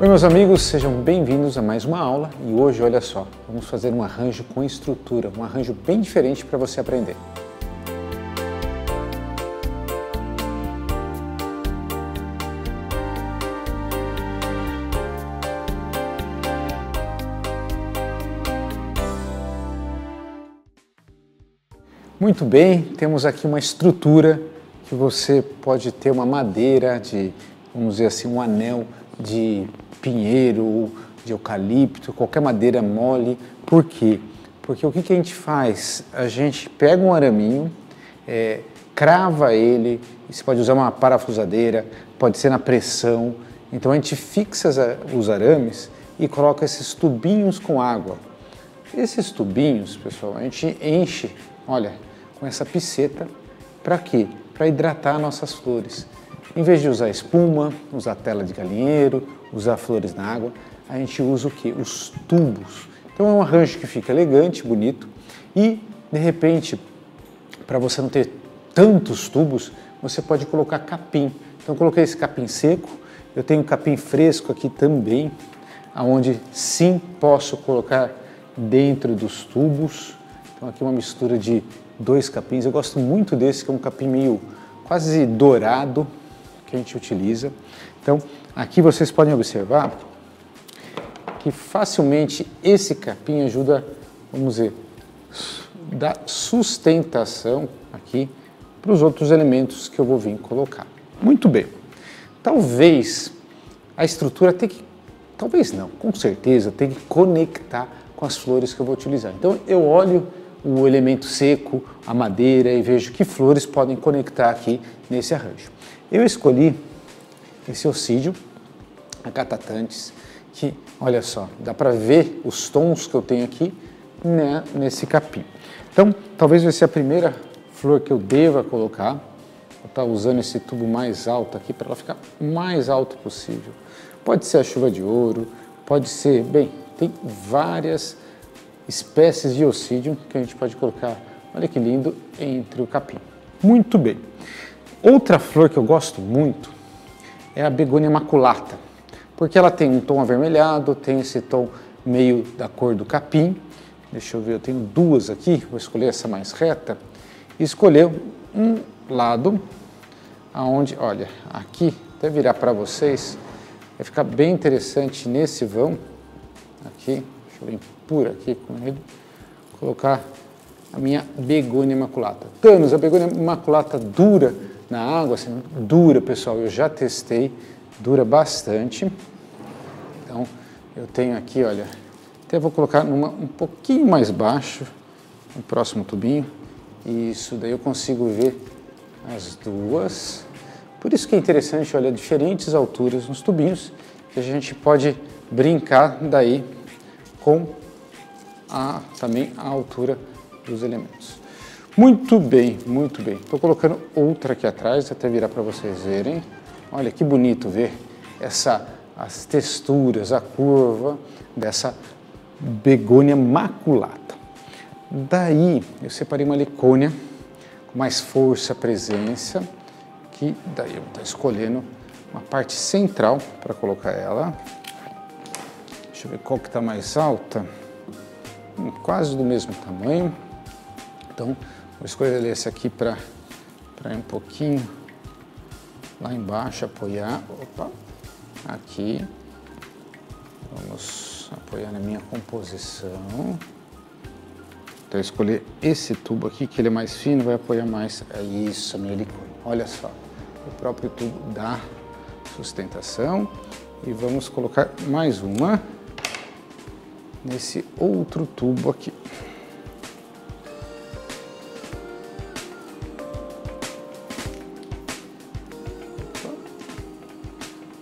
Oi meus amigos, sejam bem-vindos a mais uma aula e hoje, olha só, vamos fazer um arranjo com estrutura, um arranjo bem diferente para você aprender. Muito bem, temos aqui uma estrutura que você pode ter uma madeira de, vamos dizer assim, um anel de pinheiro, de eucalipto, qualquer madeira mole. Por quê? Porque o que a gente faz? A gente pega um araminho, crava ele, você pode usar uma parafusadeira, pode ser na pressão. Então a gente fixa os arames e coloca esses tubinhos com água. Esses tubinhos, pessoal, a gente enche, olha, com essa piceta, para quê? Para hidratar nossas flores. Em vez de usar espuma, usar tela de galinheiro, usar flores na água, a gente usa o quê? Os tubos. Então é um arranjo que fica elegante, bonito e, de repente, para você não ter tantos tubos, você pode colocar capim. Então eu coloquei esse capim seco, eu tenho capim fresco aqui também, aonde sim posso colocar dentro dos tubos. Então aqui uma mistura de dois capins, eu gosto muito desse que é um capim meio quase dourado que a gente utiliza. Então aqui vocês podem observar que facilmente esse capim ajuda, vamos dizer, dá sustentação aqui para os outros elementos que eu vou vir colocar. Muito bem, talvez a estrutura tenha que, talvez não, com certeza tem que conectar com as flores que eu vou utilizar. Então eu olho o elemento seco, a madeira e vejo que flores podem conectar aqui nesse arranjo. Eu escolhi esse Oncidium, a catatantes, que, olha só, dá para ver os tons que eu tenho aqui, né, nesse capim. Então, talvez vai ser a primeira flor que eu deva colocar. Vou estar usando esse tubo mais alto aqui para ela ficar mais alto possível. Pode ser a chuva de ouro, pode ser, bem, tem várias espécies de Oncidium que a gente pode colocar, olha que lindo, entre o capim. Muito bem. Outra flor que eu gosto muito é a begônia maculata, porque ela tem um tom avermelhado, tem esse tom meio da cor do capim. Deixa eu ver, eu tenho duas aqui, vou escolher essa mais reta. E escolher um lado, aonde, olha, aqui, até virar para vocês, vai ficar bem interessante nesse vão, aqui. Deixa eu vir por aqui com ele, colocar a minha begônia maculata. Thanos, a begônia maculata dura na água? Assim, dura, pessoal, eu já testei, dura bastante. Então, eu tenho aqui, olha, até vou colocar numa um pouquinho mais baixo, no próximo tubinho, e isso daí eu consigo ver as duas. Por isso que é interessante, olha, diferentes alturas nos tubinhos, que a gente pode brincar daí, com também a altura dos elementos. Muito bem, muito bem. Estou colocando outra aqui atrás, até virar para vocês verem. Olha que bonito ver as texturas, a curva dessa begônia maculata. Daí eu separei uma helicônia com mais força, presença, que daí eu estou escolhendo uma parte central para colocar ela. Deixa eu ver qual que está mais alta, quase do mesmo tamanho, então vou escolher esse aqui para ir um pouquinho lá embaixo, apoiar, opa, aqui, vamos apoiar na minha composição, então escolher esse tubo aqui que ele é mais fino, vai apoiar mais, é isso, a minha helicônia, olha só, o próprio tubo dá sustentação e vamos colocar mais uma nesse outro tubo aqui.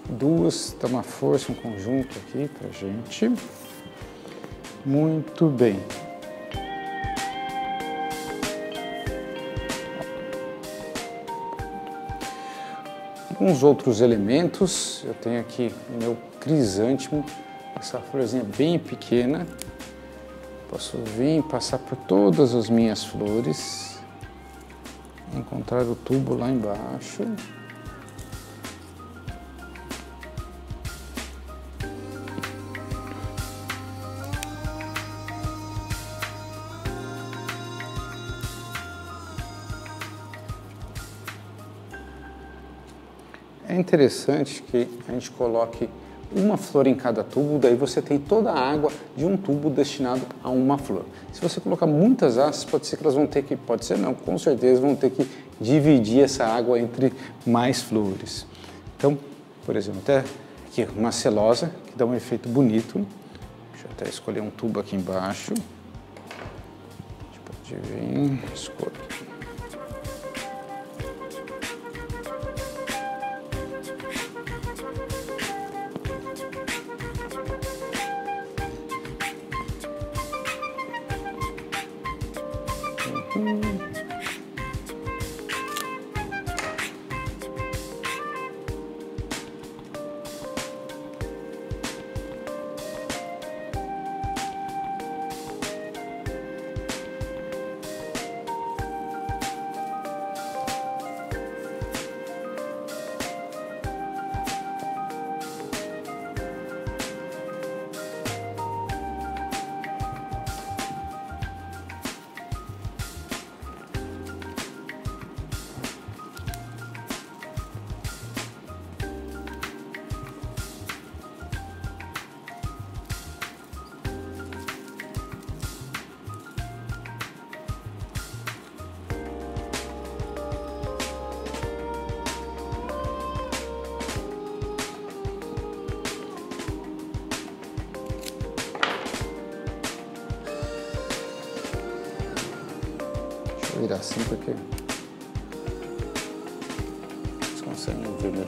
Duas, dá uma força, um conjunto aqui pra gente. Muito bem. Alguns outros elementos, eu tenho aqui o meu crisântemo, essa florzinha bem pequena, posso vir passar por todas as minhas flores, encontrar o tubo lá embaixo, É interessante que a gente coloque uma flor em cada tubo, daí você tem toda a água de um tubo destinado a uma flor. Se você colocar muitas hastes, pode ser que elas vão ter que, pode ser não, com certeza vão ter que dividir essa água entre mais flores. Então, por exemplo, até aqui uma celosa, que dá um efeito bonito. Deixa eu até escolher um tubo aqui embaixo. A gente pode vir, escolher. Virar assim porque vocês conseguem ver melhor.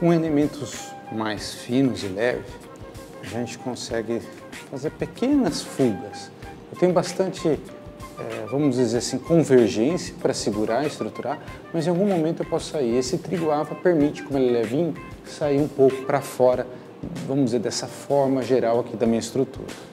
Com elementos mais finos e leves, a gente consegue fazer pequenas fugas. Eu tenho bastante, vamos dizer assim, convergência para segurar e estruturar, mas em algum momento eu posso sair. Esse trigo ava permite, como ele é levinho, sair um pouco para fora, vamos dizer, dessa forma geral aqui da minha estrutura.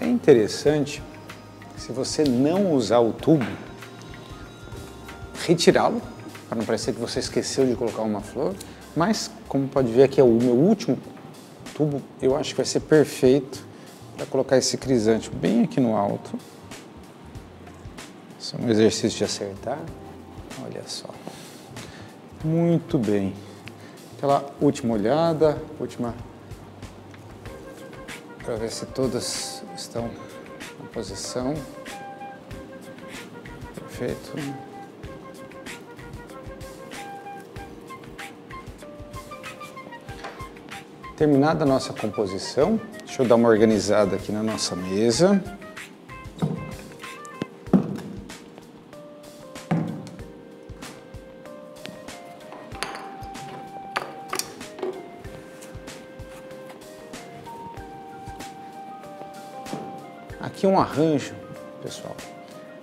É interessante, se você não usar o tubo, retirá-lo, para não parecer que você esqueceu de colocar uma flor, mas como pode ver aqui é o meu último tubo, eu acho que vai ser perfeito Vou colocar esse crisântemo bem aqui no alto. Isso é um exercício de acertar. Olha só. Muito bem. Aquela última olhada, última, para ver se todas estão na posição. Perfeito. Terminada a nossa composição, deixa eu dar uma organizada aqui na nossa mesa. Aqui um arranjo, pessoal,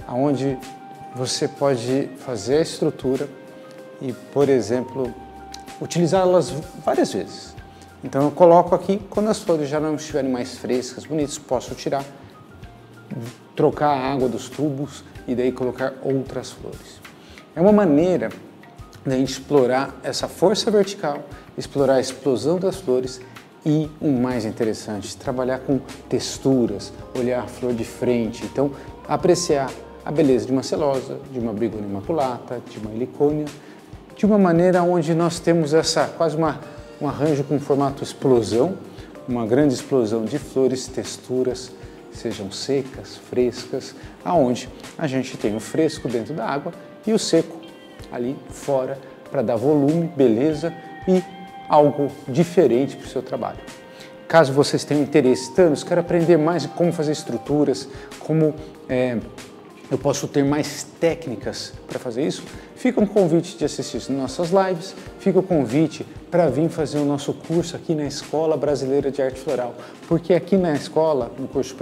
onde você pode fazer a estrutura e, por exemplo, utilizá-las várias vezes. Então eu coloco aqui, quando as flores já não estiverem mais frescas, bonitas, posso tirar, trocar a água dos tubos e daí colocar outras flores. É uma maneira de a gente explorar essa força vertical, explorar a explosão das flores e o mais interessante, trabalhar com texturas, olhar a flor de frente, então apreciar a beleza de uma celosa, de uma begônia maculata, de uma helicônia, de uma maneira onde nós temos essa quase um arranjo com formato explosão, uma grande explosão de flores, texturas, sejam secas, frescas, aonde a gente tem o fresco dentro da água e o seco ali fora para dar volume, beleza e algo diferente para o seu trabalho. Caso vocês tenham interesse, Thanos, quero aprender mais como fazer estruturas, como eu posso ter mais técnicas para fazer isso, fica um convite de assistir nossas lives, fica o convite para vir fazer o nosso curso aqui na Escola Brasileira de Arte Floral, porque aqui na escola, no curso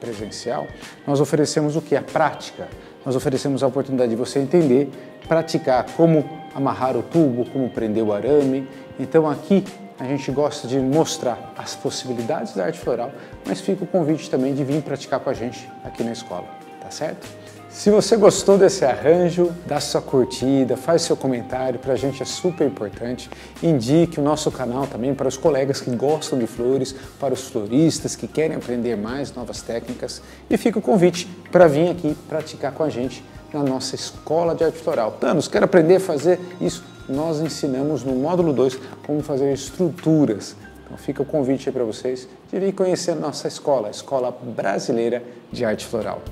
presencial, nós oferecemos o que? A prática. Nós oferecemos a oportunidade de você entender, praticar como amarrar o tubo, como prender o arame. Então aqui a gente gosta de mostrar as possibilidades da arte floral, mas fica o convite também de vir praticar com a gente aqui na escola. Tá certo? Se você gostou desse arranjo, dá sua curtida, faz seu comentário, pra gente é super importante. Indique o nosso canal também para os colegas que gostam de flores, para os floristas que querem aprender mais novas técnicas. E fica o convite para vir aqui praticar com a gente na nossa Escola de Arte Floral. Thanos, quero aprender a fazer isso. Nós ensinamos no módulo 2 como fazer estruturas. Então fica o convite aí para vocês de vir conhecer a nossa escola, a Escola Brasileira de Arte Floral.